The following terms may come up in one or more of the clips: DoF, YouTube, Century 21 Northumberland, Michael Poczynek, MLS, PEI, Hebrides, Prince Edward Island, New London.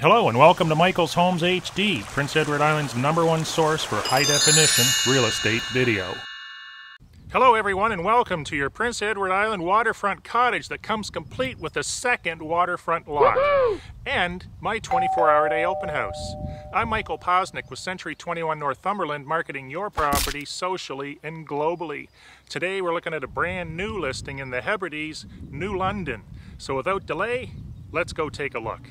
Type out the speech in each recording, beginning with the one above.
Hello and welcome to Michael's Homes HD, Prince Edward Island's #1 source for high-definition real estate video. Hello everyone and welcome to your Prince Edward Island waterfront cottage that comes complete with a second waterfront lot and my 24-hour day open house. I'm Michael Poczynek with Century 21 Northumberland, marketing your property socially and globally. Today we're looking at a brand new listing in the Hebrides, New London. So without delay, let's go take a look.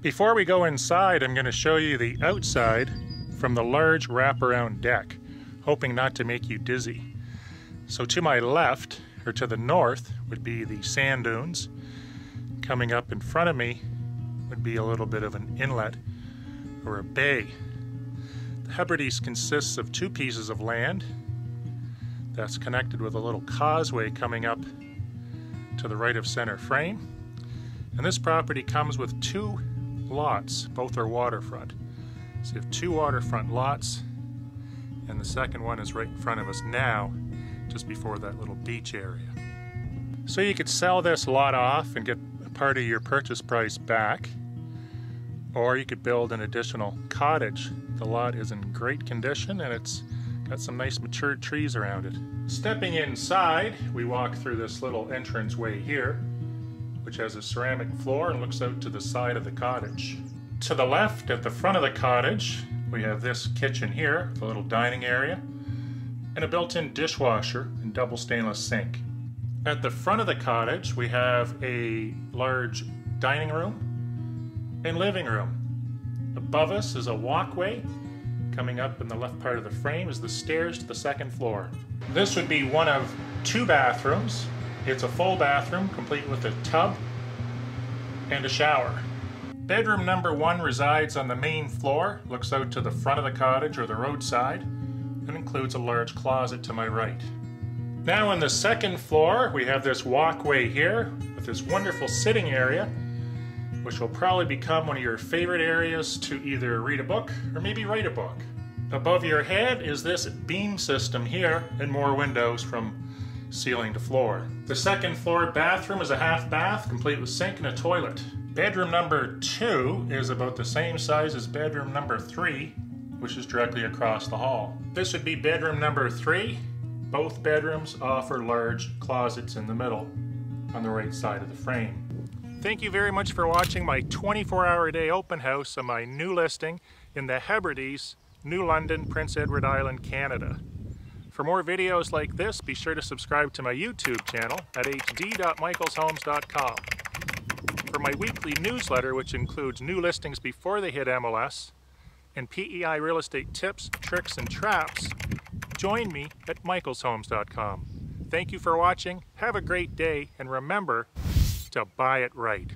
Before we go inside, I'm going to show you the outside from the large wraparound deck, hoping not to make you dizzy. So to my left, or to the north, would be the sand dunes. Coming up in front of me would be a little bit of an inlet or a bay. The Hebrides consists of two pieces of land that's connected with a little causeway coming up to the right of center frame. And this property comes with two lots, both are waterfront. So you have two waterfront lots, and the second one is right in front of us now, just before that little beach area. So you could sell this lot off and get part of your purchase price back, or you could build an additional cottage. The lot is in great condition and it's got some nice matured trees around it. Stepping inside, we walk through this little entranceway here, which has a ceramic floor and looks out to the side of the cottage. To the left, at the front of the cottage, we have this kitchen here, the little dining area, and a built-in dishwasher and double stainless sink. At the front of the cottage, we have a large dining room and living room. Above us is a walkway. Coming up in the left part of the frame is the stairs to the second floor. This would be one of two bathrooms. It's a full bathroom, complete with a tub and a shower. Bedroom #1 resides on the main floor, looks out to the front of the cottage or the roadside, and includes a large closet to my right. Now on the second floor, we have this walkway here with this wonderful sitting area, which will probably become one of your favorite areas to either read a book or maybe write a book. Above your head is this beam system here and more windows from ceiling to floor. The second floor bathroom is a half bath, complete with sink and a toilet. Bedroom #2 is about the same size as bedroom #3, which is directly across the hall. This would be bedroom #3. Both bedrooms offer large closets in the middle on the right side of the frame. Thank you very much for watching my 24-hour day open house on my new listing in the Hebrides, New London, Prince Edward Island, Canada. For more videos like this, be sure to subscribe to my YouTube channel at hd.michaelshomes.com. For my weekly newsletter, which includes new listings before they hit MLS, and PEI real estate tips, tricks, and traps, join me at michaelshomes.com. Thank you for watching, have a great day, and remember to buy it right.